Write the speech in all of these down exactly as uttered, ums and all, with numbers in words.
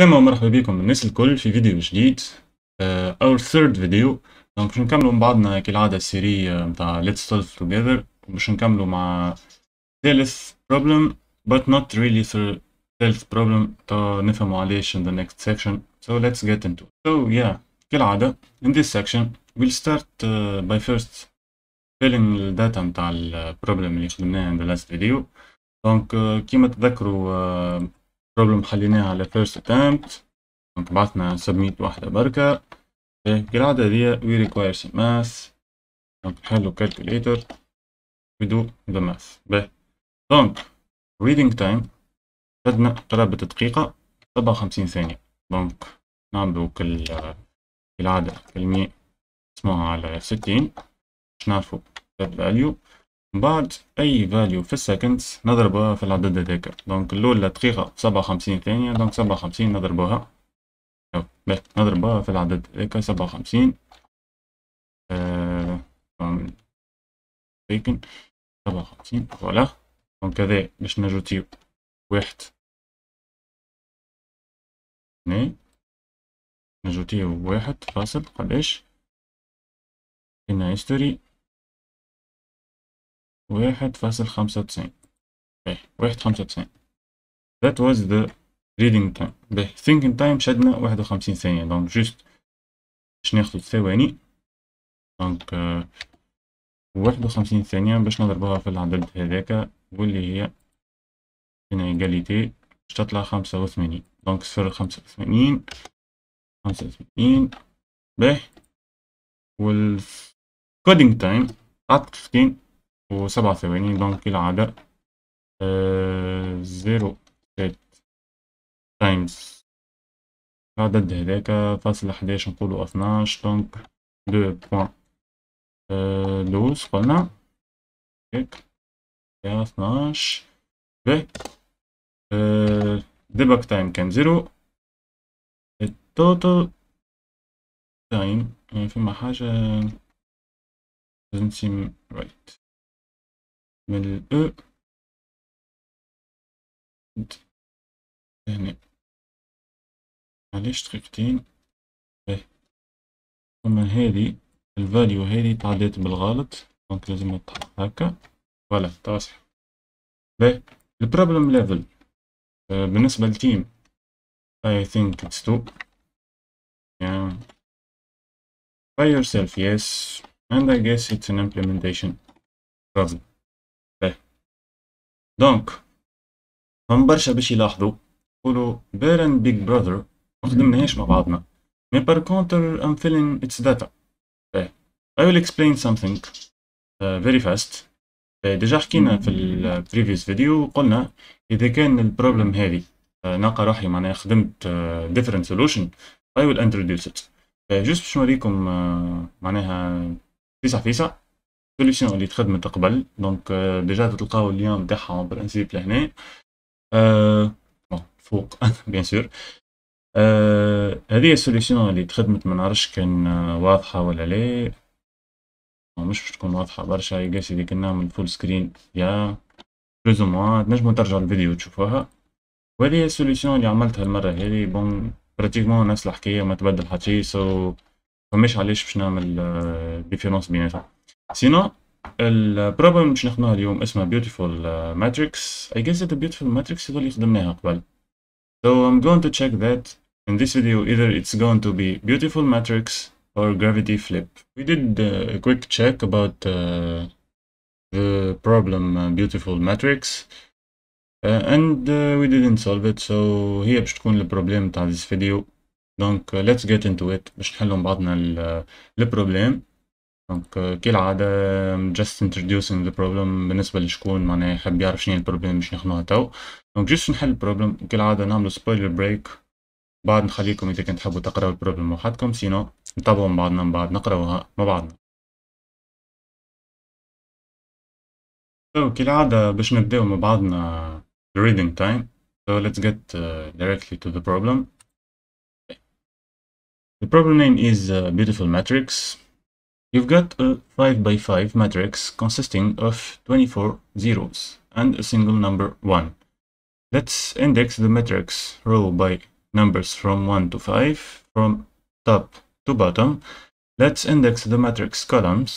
السلام ومرحبا بكم الناس الكل في فيديو جديد اور ثيرد فيديو. باش نكملوا مع بعضنا كالعاده السيري نتاع Let's Solve Together، باش نكملوا مع ثالث problem but not really ثالث problem. نفهموا علاش in the next section, so let's get into it. So yeah, كالعاده in this section we'll start uh, by first filling the data نتاع البروبلم اللي خدمناه in the last video. دونك uh, كيما تذكروا uh, problem خليناها على first attempt، دونك بعثنا submit واحدة بركة. كالعادة هذه we require some math، دونك نحلو calculator we do the math. باهي دونك reading time خدنا قرابة دقيقة سبعة وخمسين ثانية، دونك نعملو كل كالعادة كلمية نسموها على ستين باش نعرفو that value. من بعد أي value في السكندز نضربها في العدد هذاكا، دونك اللولة دقيقة سبعة وخمسين ثانية، دونك سبعة وخمسين نضربوها نضربها في العدد هذاكا سبعة وخمسين سبعة وخمسين فوالا. دونك هذا باش نجوتيو واحد اثنين نجوتيو واحد فاصل قداش هنا هيستوري واحد فاصل خمسة وتسعين. باهي واحد خمسة وتسعين that was the reading time. باهي thinking time شدنا واحد وخمسين ثانية، دونك جوست باش ناخدو الثواني، دونك واحد وخمسين ثانية باش نضربوها في العدد هذاكا واللي هي هنا إيكاليتي باش تطلع خمسة وثمانين، دونك صفر خمسة وثمانين خمسة وثمانين. باهي وال coding time عطت دقيقتين و سبعة ثواني، دونك كالعادة زيرو ثلاث تايمز العدد هذاكا فاصل إحداش نقولو اثناش، دونك دو بوان دوز قلنا هيك يا اثناش. باهي ديباك تايم كان زيرو، التوتال تايم فما حاجة doesn't seem right من الأ هنا معليش دقيقتين. باهي ثم هادي الفاليو هادي تعدات بالغلط، دونك لازم تتحط هكا فوالا توا صح. باهي البروبلم ليفل بالنسبة للتيم I think it's two yeah by yourself yes and I guess it's an implementation problem. دونك هم برشا باش يلاحظوا يقولوا بيرن بيج براذر ما خدمناهاش مع بعضنا، مي بار كونتر ام فيلين اتس داتا. باهي I will explain something uh, very fast. ديجا حكينا في ال previous video قلنا إذا كان البروبلم هذي uh, نلقى روحي معناها خدمت uh, different solution I will introduce it. باهي جوست باش نوريكم uh, معناها فيسع فيسع السوليسيون اللي تخدمت قبل، دونك ديجا تلقاو اليوم تاعها برانسيب لهنا أه... فوق بيان سور. أه... هذه السوليسيون اللي تخدمت، ما نعرفش كان واضحه ولا لا، مش باش تكون واضحه برشا. يقاس اللي كنا نعمل فول سكرين يا بلوز موا تنجموا ترجعوا الفيديو تشوفوها. وهذه السوليسيون اللي عملتها المره هذه بون براتيكمون نفس الحكايه، ما تبدل حتى شيء، سو فماش علاش باش نعمل ديفيرونس بيناتهم. سينو البروبلم باش نخدموها اليوم اسمها beautiful matrix. I guess it's a beautiful matrix اللي خدمناها قبل. So I'm going to check that in this video either it's going to be beautiful matrix or gravity flip. We did a quick check about uh, the problem beautiful matrix uh, and uh, we didn't solve it. So هي باش تكون البروبلم تاع this video. Donc uh, let's get into it باش نحلو مع بعضنا البروبلم. دونك كالعادة just introducing the problem بالنسبة لشكون معناها يحب يعرف شنو هي البروبلم باش نخدموها تو. دونك جست نحل البروبلم كالعادة، نعملو سبويلر بريك بعد نخليكم إذا كنت تحبوا تقراو البروبلم وحدكم، سينو نتابعو مع بعضنا من بعد نقراوها مع بعضنا. so كالعادة باش نبداو مع بعضنا the reading time, so let's get uh, directly to the problem. The problem name is uh, beautiful matrix. You've got a five by five matrix consisting of twenty-four zeros and a single number one. Let's index the matrix row by numbers from one to five from top to bottom. Let's index the matrix columns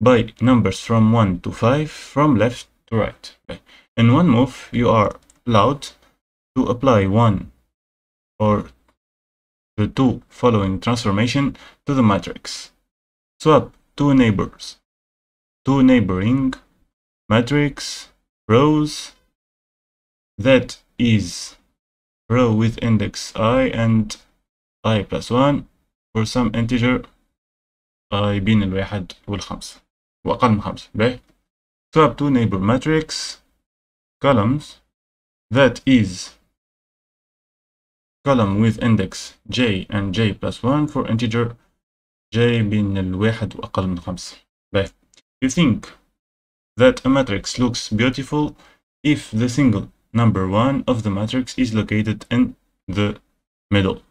by numbers from one to five from left to right. Okay. In one move, you are allowed to apply one or the two following transformation to the matrix. Swap two neighbors, two neighboring matrix rows, that is row with index I and I plus one for some integer I بين الواحد والخمسة وأقل من خمسة. باهي. Swap two neighbor matrix columns, that is column with index j and j plus one for integer j بين الواحد وأقل من خمسة. باهي. You think that a matrix looks beautiful if the single number one of the matrix is located in the middle.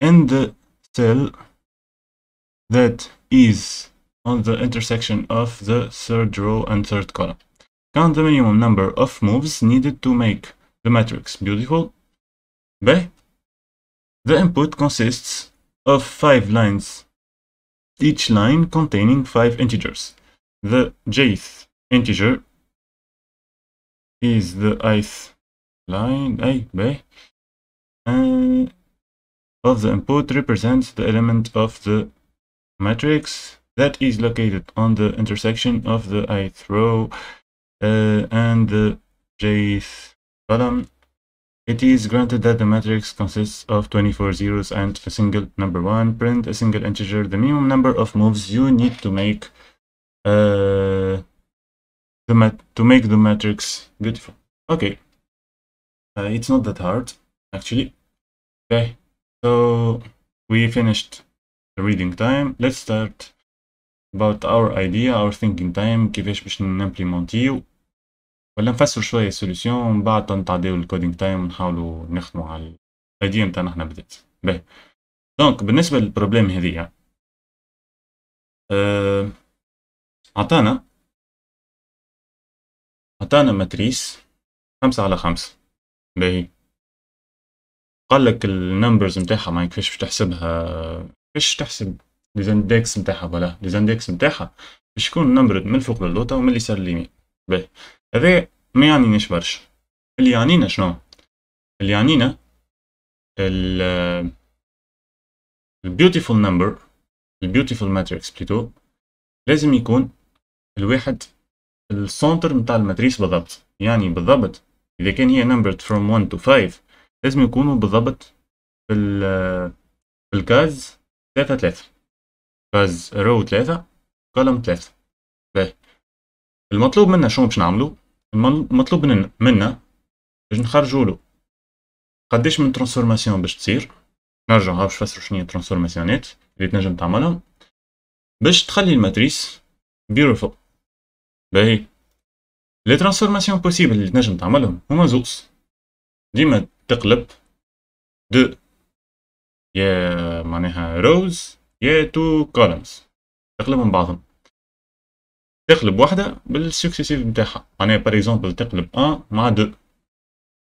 In the cell that is on the intersection of the third row and third column, count the minimum number of moves needed to make the matrix beautiful. B. The input consists of five lines, each line containing five integers. The jth integer is the ith line, I, B, and of the input represents the element of the matrix that is located on the intersection of the ith row uh, and the jth column. It is granted that the matrix consists of twenty-four zeros and a single number one. Print a single integer. The minimum number of moves you need to make uh, The mat to make the matrix beautiful. Okay, uh, it's not that hard actually. Okay, so we finished the reading time. Let's start about our idea, our thinking time, كيفاش باش نimplementيو ولا نفسر شوية solution ومن بعد نتعداو الكودينج time ونحاولو نخدمو على الأيديا متاعنا احنا بدات. باهي. دونك بالنسبة للبروبليم هذيا أه... عطانا عطانا ماتريس خمسة على خمسة. باهي. قالك النمبرز متاعها معناها كيفاش باش تحسبها، كيفاش تحسب ليزاندكس متاعها، ولا ليزاندكس متاعها باش يكون نمبر من الفوق للوطا ومن اليسار لليمين. باهي. هذا ما يعنيناش برشا. اللي يعنينا شنو؟ اللي يعنينا ال البيوتيفول نمبر، البيوتيفول ماتريكس بليتو، لازم يكون الواحد السنتر متاع الماتريس بالضبط. يعني بالضبط اذا كان هي numbered from one to five لازم يكونوا بالضبط في الكاز ثلاثة ثلاثة، كاز رو ثلاثة كولم ثلاثة. باهي. المطلوب منا شنو باش نعملو؟ المطلوب منا باش نخرجولو قداش من ترانسفورماسيون باش تصير. نرجع ها باش نفسرو شنو هي الترانسفورماسيونات اللي تنجم تعملهم باش تخلي الماتريس beautiful. باهي. لي ترانسفورماسيون بوسيبل اللي تنجم تعملهم هما زوز، ديما تقلب دو يا معناها روز يا تو كولمز، تقلبهم بعضهم. تقلب واحدة بالسكسيسيف متاعها، معناها باغ اكزومبل تقلب واحد مع اثنين،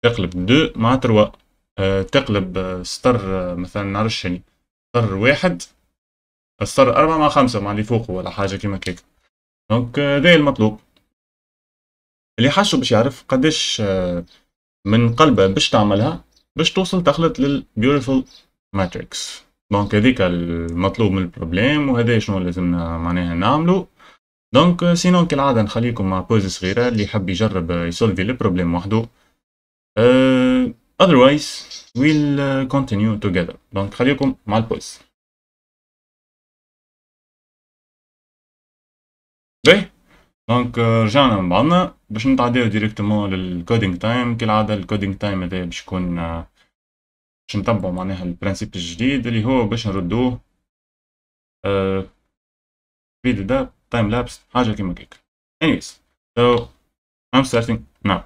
تقلب اثنين مع ثلاثة، أه تقلب أه سطر أه مثلا نعرفش شني، سطر واحد، سطر أربعة مع خمسة مع اللي فوقه ولا حاجة كيما هكاك. دونك هذا المطلوب. اللي حاشو باش يعرف قداش من قلبه باش تعملها باش توصل تخلط للبيوتيفول ماتريكس. دونك هذيك المطلوب من البروبليم وهذا شنو لازمنا معناها نعملو. دونك سينون كالعاده نخليكم مع بوز صغيره اللي حاب يجرب يسولفي البروبليم وحده. uh, otherwise we'll continue together. دونك خليكم مع البوز. باهي. دونك رجعنا من بعضنا باش نتعداو ديريكتومون للكودينغ تايم. كالعاده الكودينغ تايم هذا باش يكون باش نطبقو معناها البرانسيب الجديد اللي هو باش نردوه في فيديو داب تايم لابس حاجه كيما هكاك. anyways so I'm starting now.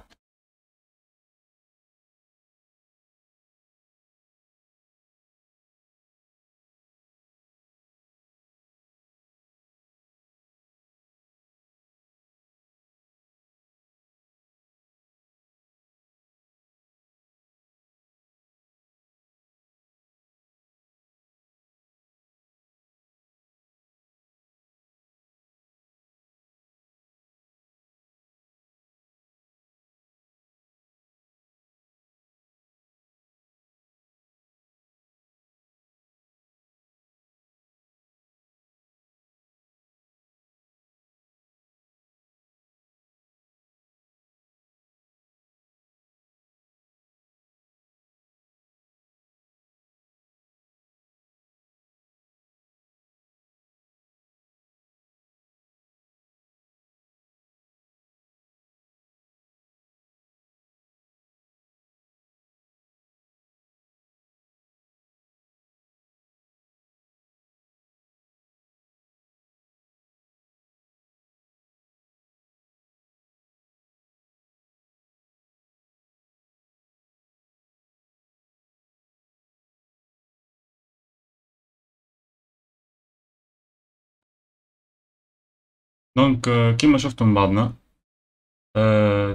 دونك كيما شفتوا من بعضنا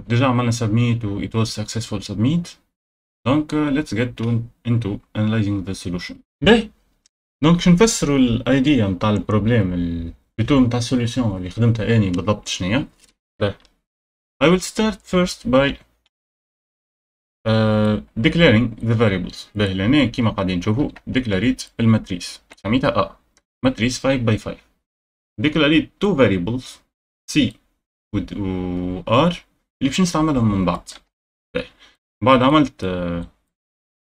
ديجا عملنا سبميت و it was successful submit. دونك let's get to into analyzing the solution. باهي دونك شنو نفسروا الايديا نتاع البروبليم بتو نتاع السوليوشن اللي خدمتها اني بالضبط شنيا. باهي I will start first by Uh, declaring the variables. باهي لهنا كيما قاعدين نشوفو declared الماتريس سميتها A ماتريس five by five. declared two variables C و R اللي باش نستعملهم من بعد. باهي بعد عملت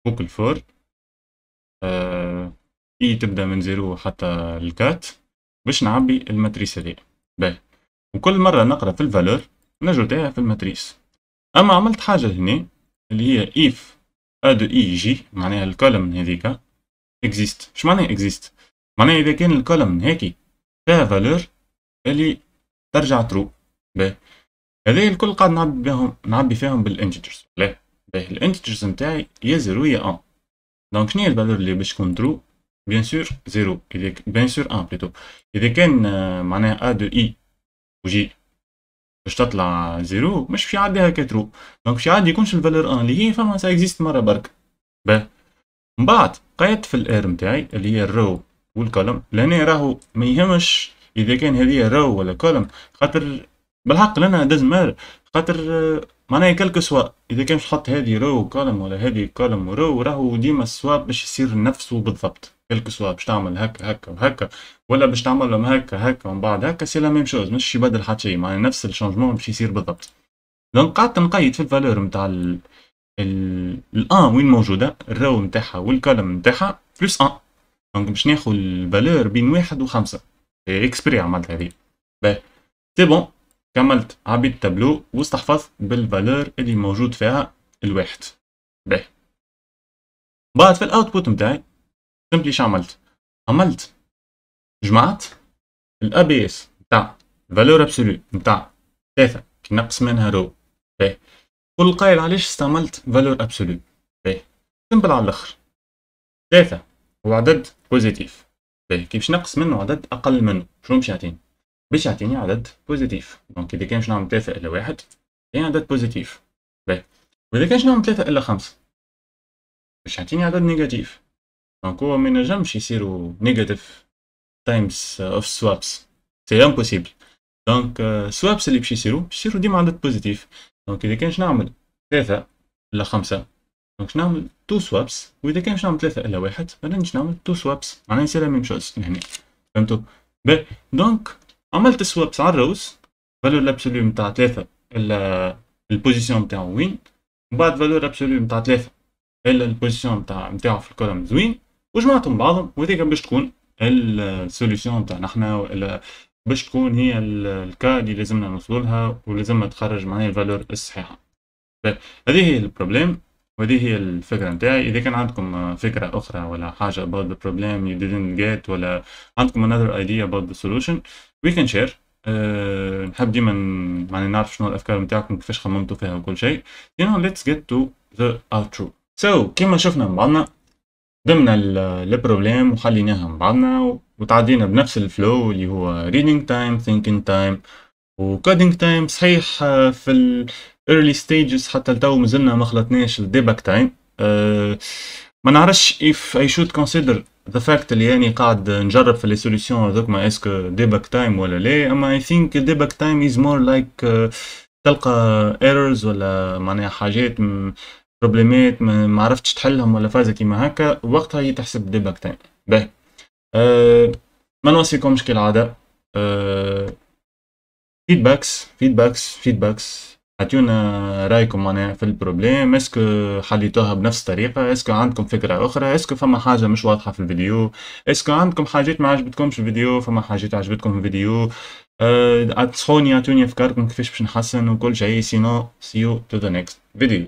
بوكل فور اي تبدا من زيرو حتى الكات باش نعبي الماتريس هذي. باهي وكل مرة نقرا في الفالور نجدها في الماتريس. اما عملت حاجة هنا اللي هي if a de e j معناها الكولم هذيك exist. اش معناها exist؟ معناها اذا كان الكولم هاكي فيها فالور اللي ترجع true. باهي هذي الكل قاعد نعبي بهم نعبي فيهم بالانتجرز. باهي الانتجرز نتاعي يا زيرو يا واحد. دونك شنو هي الفالور اللي باش تكون true؟ بيان سور زيرو. اذا بيان سور واحد بليتو. اذا كان معناها a de e و j باش تطلع زيرو مش في عادها كترو. دونك في عادي يكونش الفالور واحد اللي هي فما سا اكزيست مره برك. باهي من بعد قعدت في الار نتاعي اللي هي الرو والكولم. لهنا راهو ما يهمش اذا كان هذه رو ولا كولم خاطر بالحق لنا دزمار خاطر معناها كلك سوا. اذا كان باش تحط هذه رو وكولم ولا هذه كولم ورو راهو ديما السوا باش يصير نفسه بالضبط. كلك سوا باش تعمل هكا هكا وهكا ولا باش تعملهم هكا هكا ومن بعد هكا سي لا ميم شوز مش يبدل حتى شيء. معناها نفس الشونجمون باش يصير بالضبط. دونك قعدت نقيد في الفالور نتاع ال الان وين موجوده الرو نتاعها والكولم نتاعها بلس واحد. دونك باش ناخذ الفالور بين واحد وخمسة اكسبري عملتها هذه. باهي سي بون كملت عبيت التابلو واستحفظت بالفالور اللي موجود فيها الواحد. باهي بعد في الاوتبوت نتاعي سمبلي شعملت؟ عملت جمعت ال إيه بي إس نتاع الفالور ابسولو نتاع ثلاثة كي نقص منها رو. باهي كل قايل علاش استعملت فالور ابسولو. باهي سمبل على الاخر ثلاثة هو عدد بوزيتيف. باهي كي باش نقص منه عدد اقل منه شنو باش يعطيني؟ باش يعطيني عدد بوزيتيف. دونك اذا كان باش نعمل ثلاثة الا واحد يعطيني عدد بوزيتيف. باهي واذا كان باش نعمل ثلاثة الا خمسة باش يعطيني عدد نيجاتيف. دونك هو منجمش يصيرو نيجاتيف تايمز اوف سوابس سي امبوسيبل. دونك سوابس اللي باش يصيرو باش يصيرو ديما عدد بوزيتيف. دونك اذا كان باش نعمل ثلاثة الا خمسة دونك باش نعمل تو سوابس واذا كان باش نعمل ثلاثة الا واحد باش نعمل تو سوابس معناها يصير لا ميم شوز لهنا. فهمتوا؟ باهي دونك عملت سوابس على الروز فالور ابسوليو نتاع ثلاثة الا البوزيسيون نتاعو وين من بعد فالور ابسوليو نتاع ثلاثة الا البوزيسيون نتاع نتاعو في الكولومز وين وجمعتهم بعضهم. وهذيك باش تكون السوليوشن تاعنا احنا والا باش تكون هي الكا اللي لازمنا نوصلها ولازمنا تخرج معايا الفالور الصحيحه. هذه هي البروبليم وهذه هي الفكره نتاعي. اذا كان عندكم فكره اخرى ولا حاجه about the problem you didn't get ولا عندكم another idea about the solution we can share. أه نحب ديما معناها نعرف شنو الافكار نتاعكم كيفاش خممتوا فيها وكل شيء. you know let's get to the outro. so كما شفنا من بعضنا ضمنا البروبليم وحليناها من بعضنا وتعدينا بنفس الفلو اللي هو reading time thinking time وcoding time. صحيح في ال early stages حتى لتو مازلنا ما خلطناش ال debug time. أه ما نعرفش if I should consider the fact اللي يعني قاعد نجرب في السوليسيون هذوك ما اسكو debug time ولا لا. اما I think debug time is more like uh, تلقى errors ولا معناها حاجات بروبليمات ما عرفتش تحلهم ولا فازة كيما هكا وقتها يتحسب ديباك تايم. باهي أه ما نوصيكمش كالعادة أه فيدباكس فيدباكس فيدباكس عطيونا رايكم معناها في البروبليم. اسكو حليتوها بنفس الطريقة؟ اسكو عندكم فكرة أخرى؟ اسكو فما حاجة مش واضحة في الفيديو؟ اسكو عندكم حاجات ما عجبتكمش في الفيديو؟ فما حاجات عجبتكم في الفيديو؟ أه عطوني عطوني أفكاركم كيفاش باش نحسن وكل شيء. سينو see you to the next video.